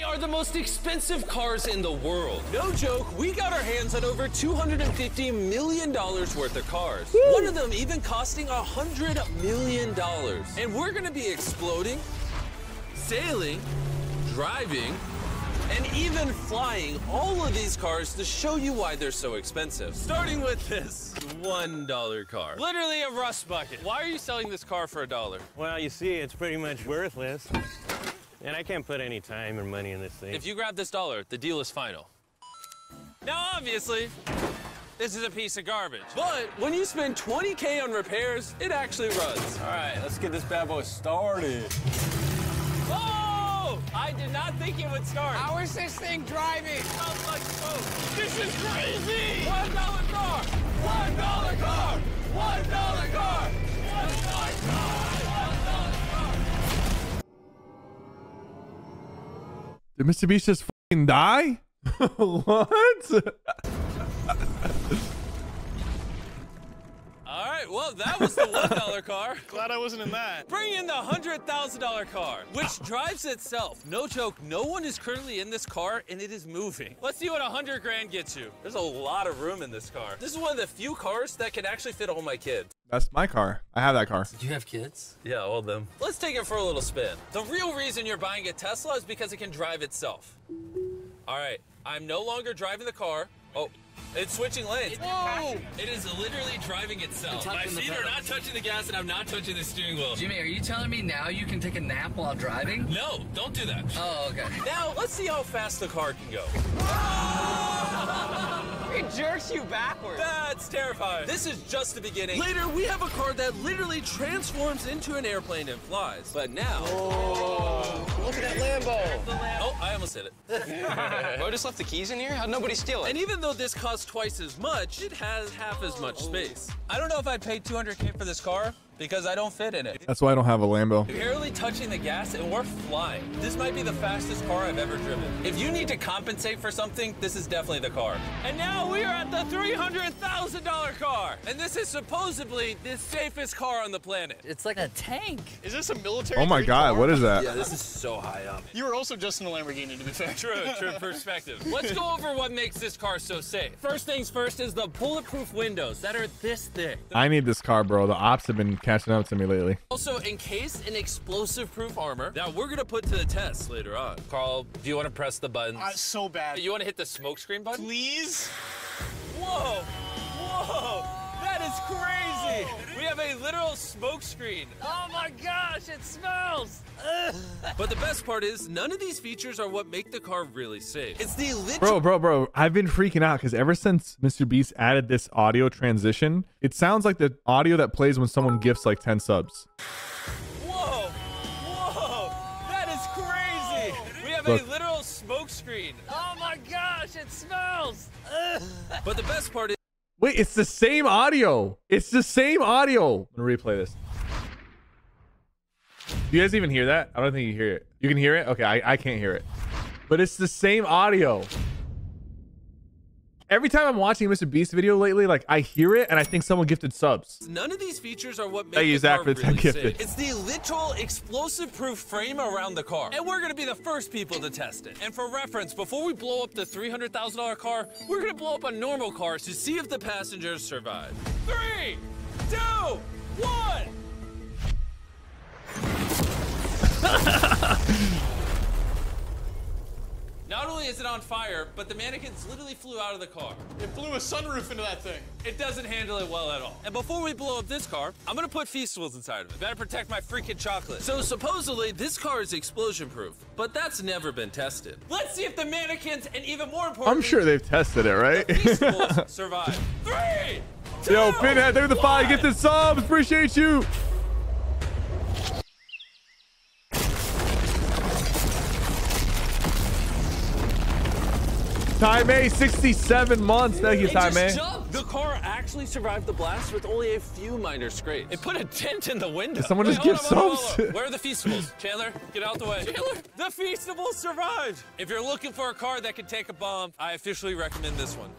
They are the most expensive cars in the world. No joke, we got our hands on over $250 million worth of cars. Woo! One of them even costing $100 million. And we're gonna be exploding, sailing, driving, and even flying all of these cars to show you why they're so expensive. Starting with this $1 car. Literally a rust bucket. Why are you selling this car for $1? Well, you see, it's pretty much worthless. And I can't put any time or money in this thing. If you grab this $1, the deal is final. Now, obviously, this is a piece of garbage. But when you spend $20K on repairs, it actually runs. All right, let's get this bad boy started. Whoa! I did not think it would start. How is this thing driving? Sounds like smoke. This is crazy! $1 car! $1 car! $1 car! $1 car! Did MrBeast just fucking die? What? All right, well, that was the $1 car. Glad I wasn't in that. Bring in the $100,000 car, which drives itself. No joke, no one is currently in this car, and it is moving. Let's see what 100 grand gets you. There's a lot of room in this car. This is one of the few cars that can actually fit all my kids. That's my car. I have that car. Do you have kids? Yeah, all of them. Let's take it for a little spin. The real reason you're buying a Tesla is because it can drive itself. All right, I'm no longer driving the car. Oh. It's switching lanes. Whoa! It is literally driving itself. My feet are not touching the gas, and I'm not touching the steering wheel. Jimmy, are you telling me now you can take a nap while driving? No, don't do that. Oh, okay. Now, let's see how fast the car can go. It jerks you backwards. That's terrifying. This is just the beginning. Later, we have a car that literally transforms into an airplane and flies. But now... Oh, look at that Lambo. Oh, I almost hit it. Oh, I just left the keys in here? How'd nobody steal it? And even though this costs twice as much, it has half as much space. I don't know if I'd pay $200K for this car, because I don't fit in it. That's why I don't have a Lambo. Barely touching the gas and we're flying. This might be the fastest car I've ever driven. If you need to compensate for something, this is definitely the car. And now we are at the $300,000 car. And this is supposedly the safest car on the planet. It's like a tank. Is this a military car? Oh my God, what is that? Yeah, this is so high up. You were also just in a Lamborghini, to be fair. True, true perspective. Let's go over what makes this car so safe. First things first is the bulletproof windows that are this thick. I need this car, bro. The ops have been catching up to me lately. Also encased in explosive proof armor that we're gonna put to the test later on. Carl, do you want to press the buttons? So bad. You want to hit the smoke screen button? Please? Whoa, whoa, that is crazy. We have a literal smoke screen. Oh my gosh, it smells. But the best part is none of these features are what make the car really safe. It's the literal... Bro, I've been freaking out because ever since MrBeast added this audio transition, it sounds like the audio that plays when someone gifts like 10 subs. Whoa, whoa, that is crazy. We have a literal smoke screen. Oh my gosh, it smells. But the best part is... Wait, it's the same audio. It's the same audio. I'm gonna replay this. Do you guys even hear that? I don't think you hear it. You can hear it? Okay, I can't hear it. But it's the same audio. Every time I'm watching a MrBeast video lately, like I hear it and I think someone gifted subs. None of these features are what make the car really safe. It's the literal explosive proof frame around the car. And we're gonna be the first people to test it. And for reference, before we blow up the $300,000 car, we're gonna blow up a normal car to see if the passengers survive. 3, 2, 1. Not only is it on fire, but the mannequins literally flew out of the car. It flew a sunroof into that thing. It doesn't handle it well at all. And before we blow up this car, I'm gonna put Feastables inside of it. Better protect my freaking chocolate. So supposedly, this car is explosion proof, but that's never been tested. Let's see if the mannequins, and even more importantly- I'm sure they've tested it, right? Feastables survive. 3, 2, Yo, Pinhead, they're the 5, get the subs, appreciate you. Time A, 67 months. Thank you, Time A. The car actually survived the blast with only a few minor scrapes. It put a dent in the window. Did someone just give subs? Where are the Feastables? Chandler, get out the way. Chandler, the Feastables survived. If you're looking for a car that could take a bomb, I officially recommend this one.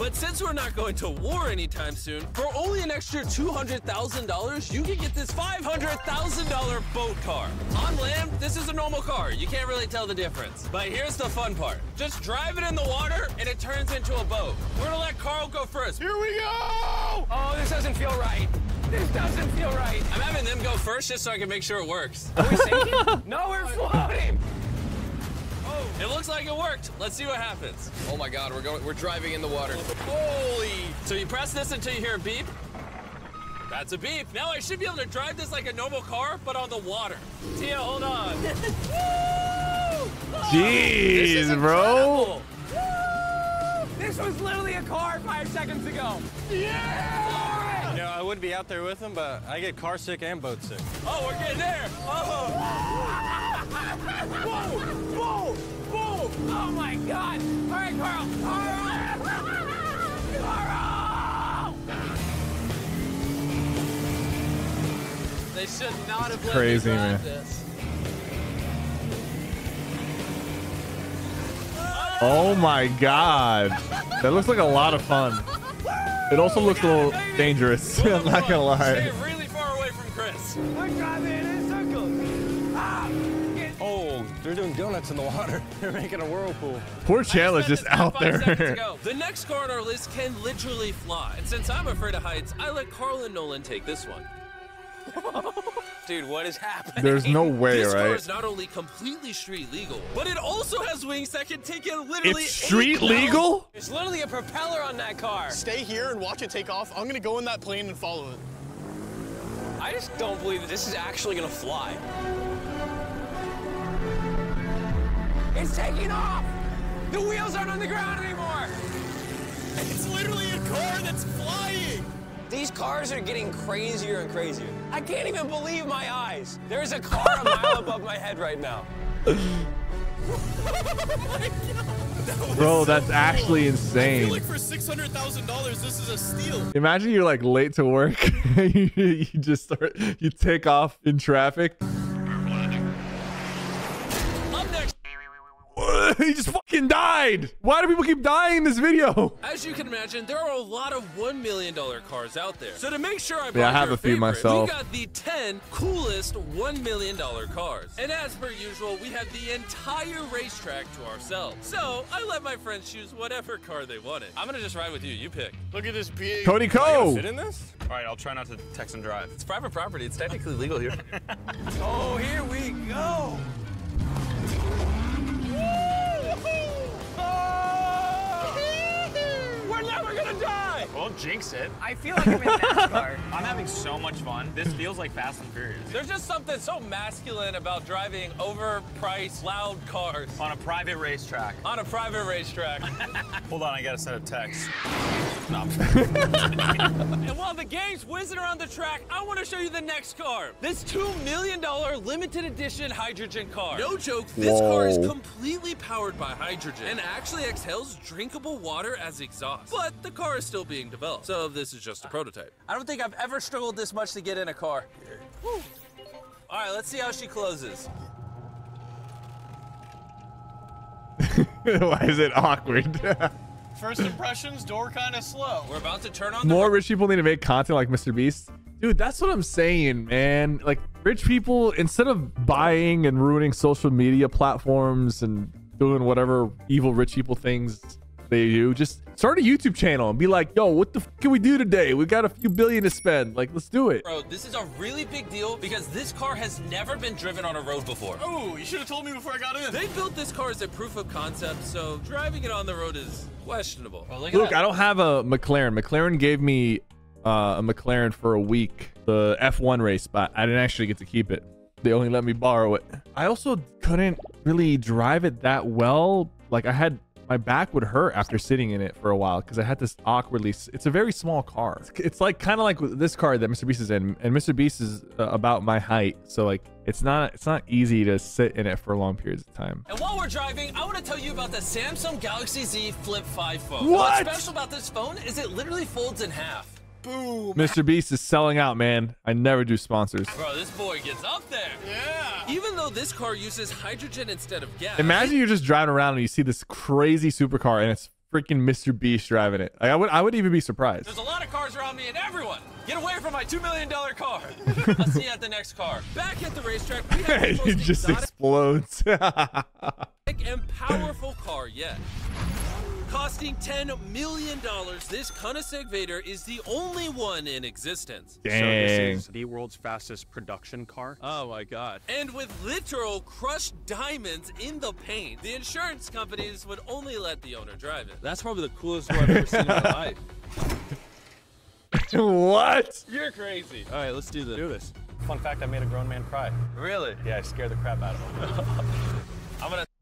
But since we're not going to war anytime soon, for only an extra $200,000, you can get this $500,000 boat car. On land, this is a normal car. You can't really tell the difference. But here's the fun part. Just drive it in the water, and it turns into a boat. We're gonna let Carl go first. Here we go! Oh, this doesn't feel right. This doesn't feel right. I'm having them go first just so I can make sure it works. Are we sinking? No, we're floating. Oh, it looks like it worked. Let's see what happens. Oh my God, we're driving in the water. Holy! So you press this until you hear a beep. That's a beep. Now I should be able to drive this like a normal car, but on the water. Tia, hold on. Woo! Oh, jeez, bro. This was literally a car 5 seconds ago. Yeah! You know, I would be out there with him, but I get car sick and boat sick. Oh, we're getting there. Oh! Whoa! Whoa! Whoa! Oh my God! All right, Carl. Carl! They should not have let me drive this. Oh my God, that looks like a lot of fun. It also looks a little dangerous. I'm not gonna lie. Stay really far away from Chris. We're driving in circles. Oh, they're doing donuts in the water. They're making a whirlpool. Poor Chandler's just out there. The next car on our list can literally fly, and since I'm afraid of heights, I let Carl and Nolan take this one. Dude, what is happening? There's no way, right? This car is not only completely street legal, but it also has wings that can take it literally. It's street legal? There's literally a propeller on that car. Stay here and watch it take off. I'm gonna go in that plane and follow it. I just don't believe that this is actually gonna fly. It's taking off! The wheels aren't on the ground anymore! It's literally a car that's flying! These cars are getting crazier and crazier. I can't even believe my eyes. There's a car a mile above my head right now. Oh bro, so that's cool. Actually insane. I feel like for $600,000, this is a steal. Imagine you're like late to work. you just start, you take off in traffic. He just fucking died. Why do people keep dying in this video? As you can imagine, there are a lot of $1 million cars out there. So to make sure I have a few myself. We got the 10 coolest $1 million cars. And as per usual, we have the entire racetrack to ourselves. So I let my friends choose whatever car they wanted. I'm going to just ride with you. You pick. Look at this big. Cody Co. Fit in this? All right, I'll try not to text and drive. It's private property. It's technically legal here. Oh, here we go. We're never gonna die! Well, jinx it. I feel like I'm in NASCAR. I'm having so much fun. This feels like Fast and Furious. There's just something so masculine about driving overpriced, loud cars. On a private racetrack. On a private racetrack. Hold on, I gotta send a text. No. And while the gang's whizzing around the track, I want to show you the next car. This $2 million limited edition hydrogen car. No joke, this car is completely powered by hydrogen and actually exhales drinkable water as exhaust. But the car is still being developed, so this is just a prototype. I don't think I've ever struggled this much to get in a car. Woo. All right, let's see how she closes. Why is it awkward? First impressions, door kind of slow. We're about to turn on the more rich people need to make content like MrBeast. Dude, that's what I'm saying, man. Like, rich people, instead of buying and ruining social media platforms and doing whatever evil rich people things they do, just start a YouTube channel and be like, yo, what the f can we do today? We got a few billion to spend. Like, let's do it. Bro, this is a really big deal because this car has never been driven on a road before. Oh, you should have told me before I got in. They built this car as a proof of concept, so driving it on the road is questionable. Oh, look, I don't have a McLaren. McLaren gave me a McLaren for a week, the F1 race, but I didn't actually get to keep it. They only let me borrow it. I also couldn't really drive it that well. Like, I had my back would hurt after sitting in it for a while because I had this awkwardly. It's a very small car. It's like kind of like this car that Mr. Beast is in, and Mr. Beast is about my height, so like it's not easy to sit in it for long periods of time. And while we're driving, I want to tell you about the Samsung Galaxy Z Flip 5 phone. What's special about this phone is it literally folds in half. Boom. Mr. Beast is selling out, man. I never do sponsors. Bro, this boy gets up there. Yeah. Even though this car uses hydrogen instead of gas. Imagine you're just driving around and you see this crazy supercar and it's freaking MrBeast driving it. I would even be surprised. There's a lot of cars around me and everyone. Get away from my $2 million car. I'll see you at the next car. Back at the racetrack, we have the most it just explodes. and powerful car yet. Costing $10 million, this Koenigsegg Vader is the only one in existence. Dang. So this is the world's fastest production car. Oh my God. And with literal crushed diamonds in the paint, the insurance companies would only let the owner drive it. That's probably the coolest one I've ever seen in my life. What? You're crazy. All right, let's do this. Fun fact, I made a grown man cry. Really? Yeah, I scared the crap out of him.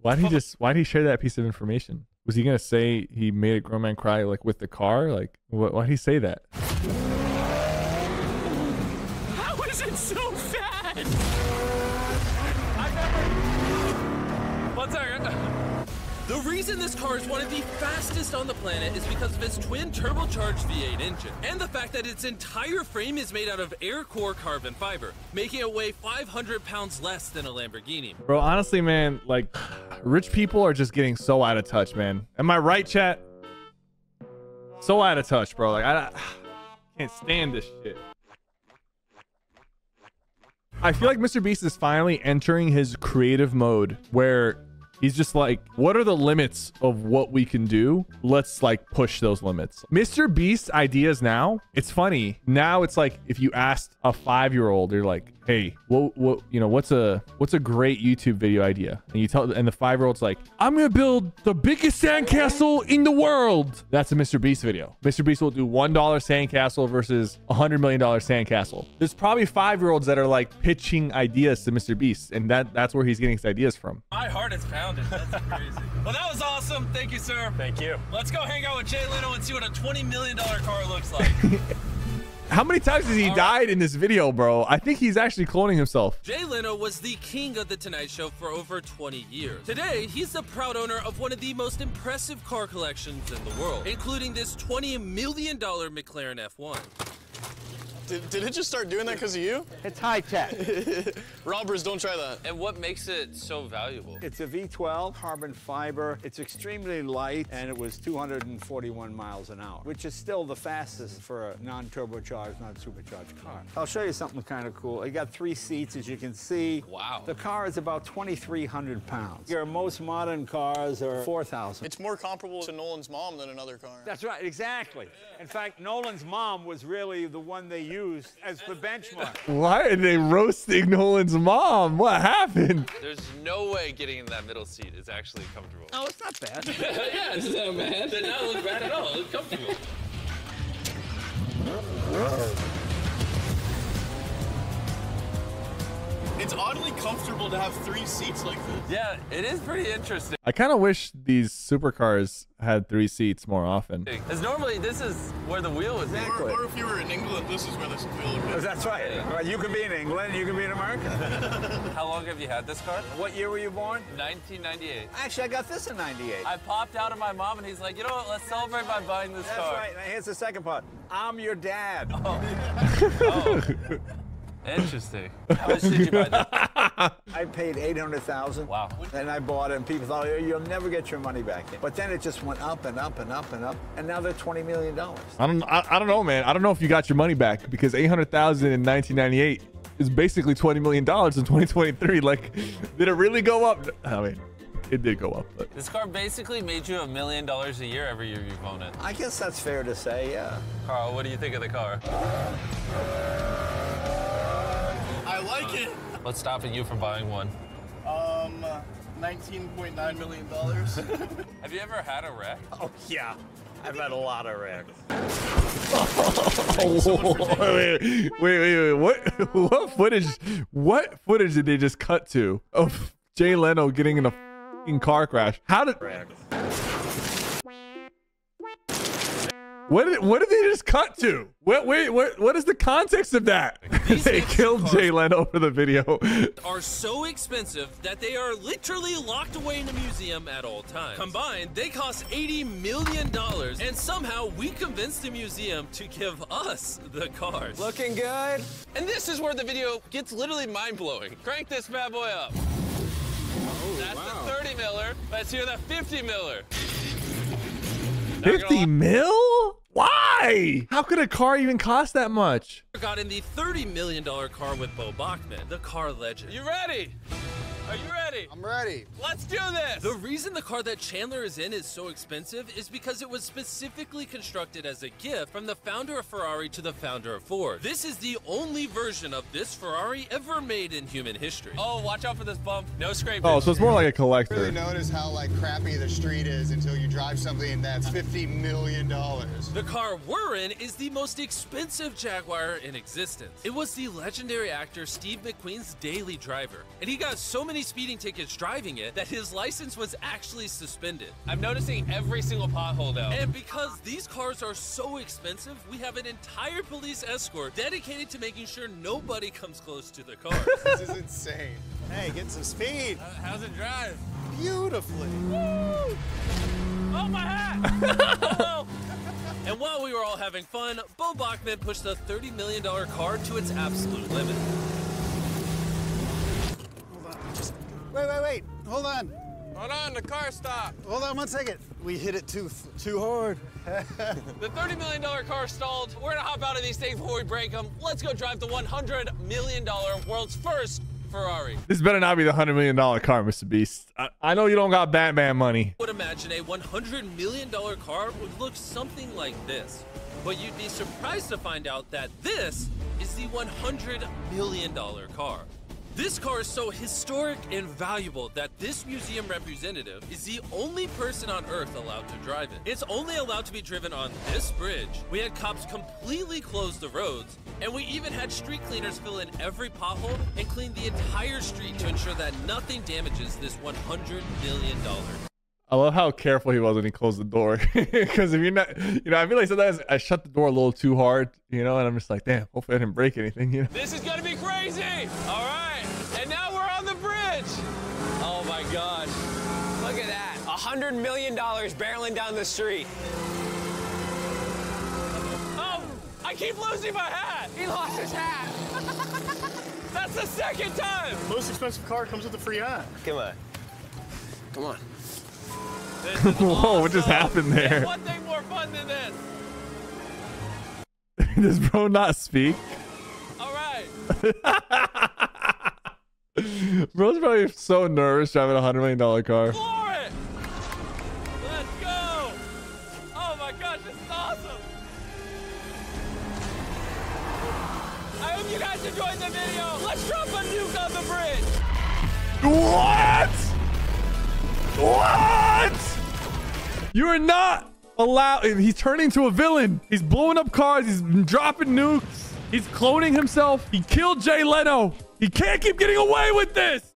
Why'd he share that piece of information? Was he gonna say he made a grown man cry like with the car? Like, why'd he say that? How is it so fast? One second. The reason this car is one of the fastest on the planet is because of its twin turbocharged V8 engine and the fact that its entire frame is made out of air core carbon fiber, making it weigh 500 pounds less than a Lamborghini. Bro, honestly, man, like, rich people are just getting so out of touch, man. Am I right, chat? So out of touch, bro. Like, I can't stand this shit. I feel like MrBeast is finally entering his creative mode where he's just like, what are the limits of what we can do? Let's like push those limits. MrBeast's ideas now, it's funny. Now it's like if you asked a 5-year-old, you're like, hey, what you know, what's a great YouTube video idea? And you tell, and the 5-year-old's like, I'm gonna build the biggest sandcastle in the world. That's a MrBeast video. MrBeast will do $1 sandcastle versus $100 million sandcastle. There's probably 5-year-olds that are like pitching ideas to MrBeast, and that's where he's getting his ideas from. My heart is pounding. That's crazy. Well, that was awesome. Thank you, sir. Thank you. Let's go hang out with Jay Leno and see what a $20 million car looks like. How many times has he died in this video, bro? I think he's actually cloning himself. Jay Leno was the king of The Tonight Show for over 20 years. Today, he's the proud owner of one of the most impressive car collections in the world, including this $20 million McLaren F1. Did it just start doing that because of you? It's high tech. Robbers, don't try that. And what makes it so valuable? It's a V12 carbon fiber. It's extremely light, and it was 241 miles an hour, which is still the fastest for a non-turbocharged, non-supercharged car. I'll show you something kind of cool. You got 3 seats, as you can see. Wow. The car is about 2,300 pounds. Your most modern cars are 4,000. It's more comparable to Nolan's mom than another car. That's right, exactly. In fact, Nolan's mom was really the one they used as the benchmark. Why are they roasting Nolan's mom? What happened? There's no way getting in that middle seat is actually comfortable. Oh, it's not bad. Yeah, it's not bad. It does not look bad at all. It's comfortable. It's oddly comfortable to have 3 seats like this. Yeah, it is pretty interesting. I kind of wish these supercars had 3 seats more often. Because normally this is where the wheel is. Exactly. Or if you were in England, this is where this wheel would be. That's right. Yeah. Well, you could be in England, you could be in America. How long have you had this car? What year were you born? 1998. Actually, I got this in 98. I popped out of my mom and he's like, you know what, let's celebrate by buying this car. That's right. Now, here's the second part. I'm your dad. Oh. Oh. Interesting. How much did you buy that? I paid $800,000. Wow. And I bought it, and people thought, you'll never get your money back. But then it just went up and up and up and up, and now they're $20 million. I don't know, man. I don't know if you got your money back, because $800,000 in 1998 is basically $20 million in 2023. Like, did it really go up? I mean, it did go up. But this car basically made you $1 million a year every year you've owned it. I guess that's fair to say, yeah. Carl, what do you think of the car? I like it. What's stopping you from buying one? $19.9 million. Have you ever had a wreck? Oh, yeah. I've had a lot of wrecks. Wait, what footage did they just cut to of Jay Leno getting in a f***ing car crash? How did... What did they just cut to? What is the context of that? They killed Jay Leno for the video. Are so expensive that they are literally locked away in a museum at all times. Combined, they cost $80 million, and somehow we convinced the museum to give us the cars. Looking good. And this is where the video gets literally mind-blowing. Crank this bad boy up. Oh, that's wow. The 30 miller. Let's hear the 50 miller. $50 mil? Why? How could a car even cost that much? Got in the $30 million car with Bo Bachmann, the car legend. You ready? Are you ready? I'm ready. Let's do this. The reason the car that Chandler is in is so expensive is because it was specifically constructed as a gift from the founder of Ferrari to the founder of Ford. This is the only version of this Ferrari ever made in human history. Oh, watch out for this bump. No scraping. Oh, so it's more like a collector. You really notice how like crappy the street is until you drive something that's $50 million. The car we're in is the most expensive Jaguar in existence. It was the legendary actor Steve McQueen's daily driver, and he got so many speeding tickets driving it that his license was actually suspended. I'm noticing every single pothole though. And because these cars are so expensive, we have an entire police escort dedicated to making sure nobody comes close to the car. This is insane. Hey, get some speed. How's it drive? Beautifully. Woo! Oh, my hat! Oh. And while we were all having fun, Bo Bachmann pushed the $30 million car to its absolute limit. Wait, hold on, the car stopped. Hold on one second. We hit it too hard. The $30 million car stalled. We're gonna hop out of these things before we break them. Let's go drive the $100 million world's first Ferrari. This better not be the $100 million car, Mr. Beast. I know you don't got Batman money. I would imagine a $100 million car would look something like this, but you'd be surprised to find out that this is the $100 million car. This car is so historic and valuable that this museum representative is the only person on Earth allowed to drive it. It's only allowed to be driven on this bridge. We had cops completely close the roads, and we even had street cleaners fill in every pothole and clean the entire street to ensure that nothing damages this $100 million. I love how careful he was when he closed the door. Because if you're not, you know, I feel like sometimes I shut the door a little too hard, you know, and I'm just like, damn, hopefully I didn't break anything, you know? This is gonna be crazy. All right, and now we're on the bridge. Oh my gosh, look at that. $100 million barreling down the street. Oh, I keep losing my hat. He lost his hat. That's the second time. Most expensive car comes with a free hat. Come on. Whoa, awesome. What just happened there? There's one thing more fun than this. Does bro not speak? All right. Bro's probably so nervous driving a $100 million car. Floor it! Let's go! Oh my gosh, this is awesome! I hope you guys enjoyed the video. Let's drop a nuke on the bridge. What? You are not allowed. He's turning into a villain. He's blowing up cars. He's dropping nukes. He's cloning himself. He killed Jay Leno. He can't keep getting away with this.